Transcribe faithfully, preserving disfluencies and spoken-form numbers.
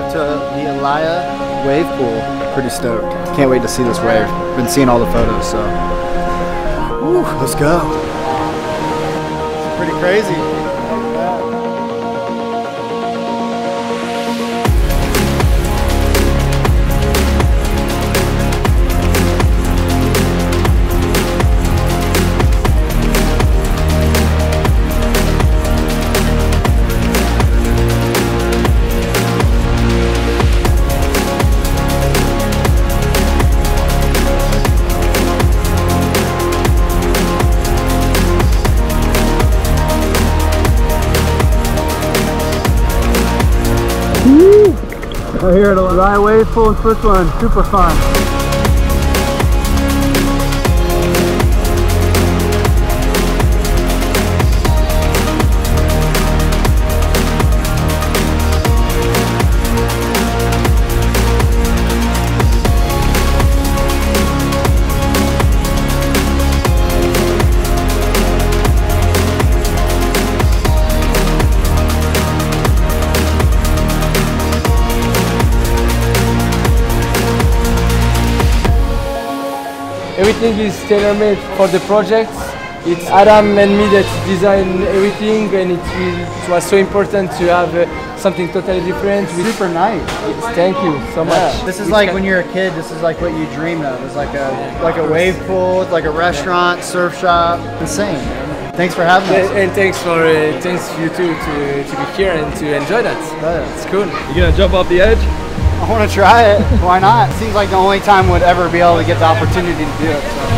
dive to the Alaia wave pool. Pretty stoked. Can't wait to see this wave. Been seeing all the photos, so. Woo, let's go. It's pretty crazy. We're here at Alaia wave pool in Switzerland, super fun. Everything is tailor-made for the project. It's Adam and me that design everything, and it, it was so important to have uh, something totally different. It's super nice. It's, thank you so much. Yeah. This is we like when you're a kid. This is like what you dreamed of. It's like a like a wave pool, like a restaurant, surf shop. Insane. Thanks for having us. And, and thanks for uh, thanks you too to to be here and to enjoy that. Yeah. It's cool. You gonna jump off the edge? I want to try it. Why not? Seems like the only time we'd ever be able to get the opportunity to do it. So.